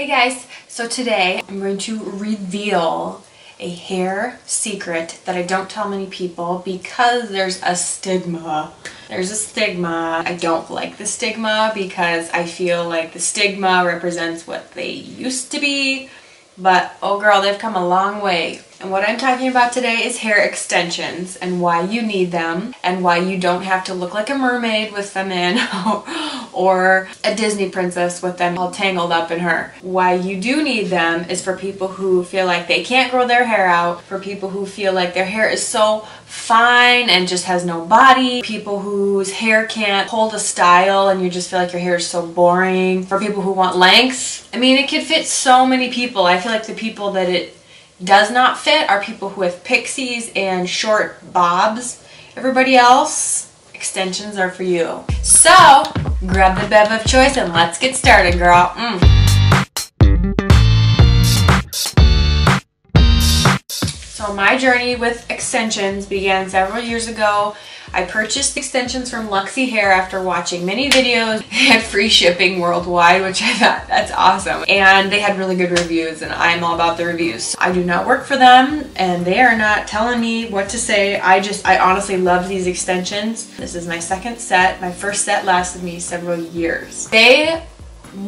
Hey guys, so today I'm going to reveal a hair secret that I don't tell many people because there's a stigma. I don't like the stigma because I feel like the stigma represents what they used to be, but oh girl, they've come a long way. And what I'm talking about today is hair extensions and why you need them and why you don't have to look like a mermaid with them in or a Disney princess with them all tangled up in her. Why you do need them is for people who feel like they can't grow their hair out, for people who feel like their hair is so fine and just has no body, people whose hair can't hold a style and you just feel like your hair is so boring, for people who want length. I mean, it could fit so many people. I feel like the people that it does not fit are people who have pixies and short bobs. Everybody else, extensions are for you. So, grab the bev of choice and let's get started, girl. So my journey with extensions began several years ago. I purchased extensions from Luxy Hair after watching many videos. They had free shipping worldwide, which I thought, that's awesome. And they had really good reviews, and I'm all about the reviews. I do not work for them, and they are not telling me what to say. I honestly love these extensions. This is my second set. My first set lasted me several years. They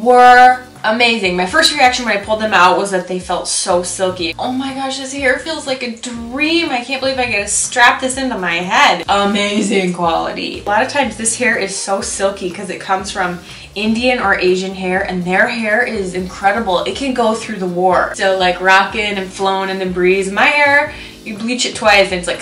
were amazing. My first reaction when I pulled them out was that they felt so silky. Oh my gosh, this hair feels like a dream. I can't believe I get to strap this into my head. Amazing quality. A lot of times this hair is so silky because it comes from Indian or Asian hair, and their hair is incredible. It can go through the war. So like rockin' and flowing in the breeze. My hair, you bleach it twice and it's like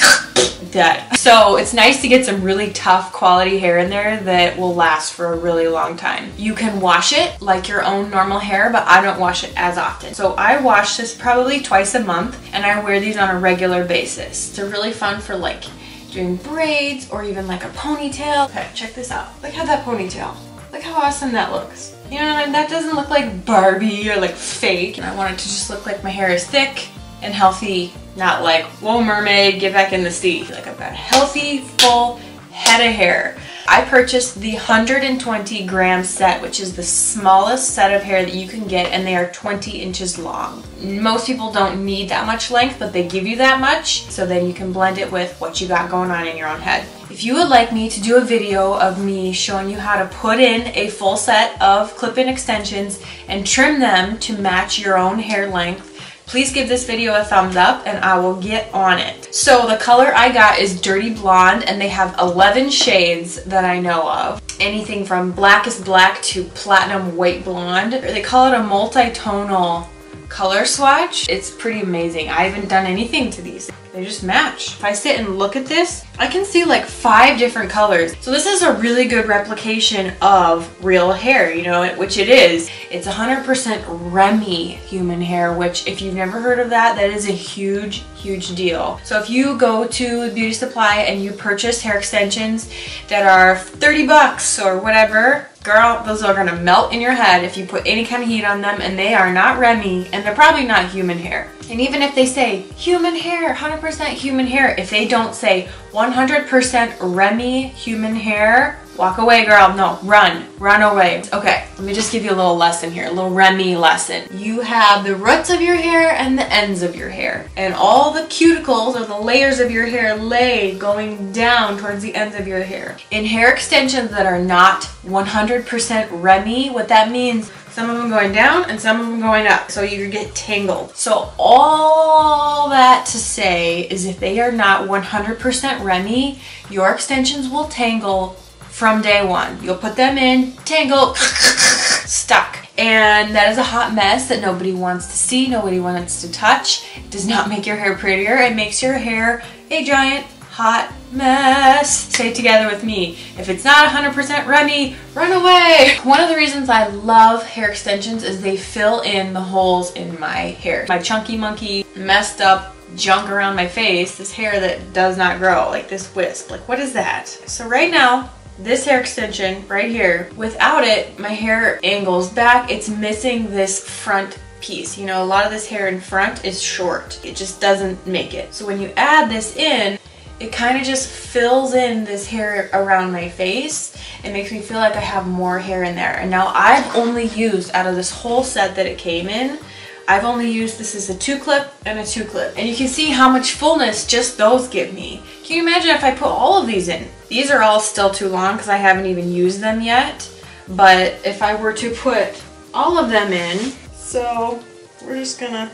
dead. So it's nice to get some really tough quality hair in there that will last for a really long time. You can wash it like your own normal hair, but I don't wash it as often. So I wash this probably twice a month, and I wear these on a regular basis. They're really fun for like doing braids or even like a ponytail. Okay, check this out. Look at that ponytail. Look how awesome that looks. You know what I mean? That doesn't look like Barbie or like fake. And I want it to just look like my hair is thick and healthy, not like, whoa mermaid, get back in the sea. I feel like I've got a healthy, full head of hair. I purchased the 120 gram set, which is the smallest set of hair that you can get, and they are 20 inches long. Most people don't need that much length, but they give you that much, so then you can blend it with what you got going on in your own head. If you would like me to do a video of me showing you how to put in a full set of clip-in extensions and trim them to match your own hair length, please give this video a thumbs up and I will get on it. So the color I got is Dirty Blonde, and they have 11 shades that I know of. Anything from blackest black to platinum white blonde. They call it a multi-tonal color swatch. It's pretty amazing. I haven't done anything to these. They just match. If I sit and look at this, I can see like 5 different colors. So this is a really good replication of real hair, you know, which it is. It's 100% Remy human hair, which if you've never heard of that, that is a huge, huge deal. So if you go to the beauty supply and you purchase hair extensions that are 30 bucks or whatever, girl, those are gonna melt in your head if you put any kind of heat on them, and they are not Remy, and they're probably not human hair. And even if they say human hair, 100% human hair, if they don't say 100% Remy human hair, walk away, girl. No, run away. Okay, let me just give you a little lesson here, a little Remy lesson. You have the roots of your hair and the ends of your hair, and all the cuticles or the layers of your hair lay going down towards the ends of your hair. In hair extensions that are not 100% Remy, what that means, some of them going down and some of them going up, so you get tangled. So all that to say is if they are not 100% Remy, your extensions will tangle from day one. You'll put them in, tangle, stuck. And that is a hot mess that nobody wants to see, nobody wants to touch. It does not make your hair prettier. It makes your hair a giant hot mess. Stay together with me. If it's not 100% Remy, run away. One of the reasons I love hair extensions is they fill in the holes in my hair. My chunky monkey, messed up junk around my face, this hair that does not grow, like this wisp, like what is that? So right now, this hair extension right here, without it, my hair angles back. It's missing this front piece. You know, a lot of this hair in front is short. It just doesn't make it. So when you add this in, it kind of just fills in this hair around my face. It makes me feel like I have more hair in there. And now I've only used, out of this whole set that it came in, I've only used, this is a 2-clip and a 2-clip. And you can see how much fullness just those give me. Can you imagine if I put all of these in? These are all still too long because I haven't even used them yet. But if I were to put all of them in, so we're just gonna...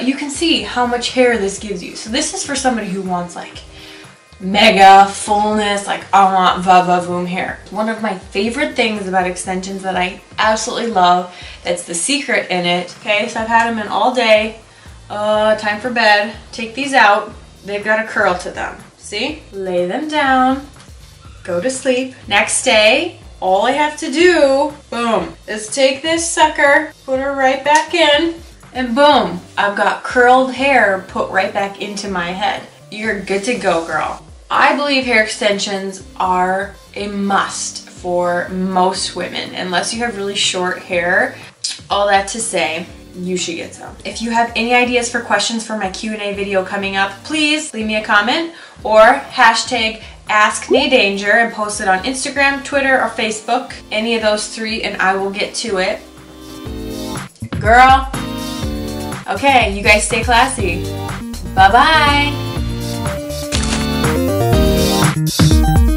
You can see how much hair this gives you. So this is for somebody who wants like mega fullness, like I want va-va-voom hair. One of my favorite things about extensions that I absolutely love, that's the secret in it. Okay, so I've had them in all day, time for bed. Take these out, they've got a curl to them. See? Lay them down, go to sleep. Next day, all I have to do, boom, is take this sucker, put her right back in, and boom, I've got curled hair put right back into my head. You're good to go, girl. I believe hair extensions are a must for most women, unless you have really short hair. All that to say, you should get some. If you have any ideas for questions for my Q&A video coming up, please leave me a comment or hashtag AskNayDanger and post it on Instagram, Twitter, or Facebook. Any of those three and I will get to it. Girl. Okay, you guys stay classy. Bye-bye.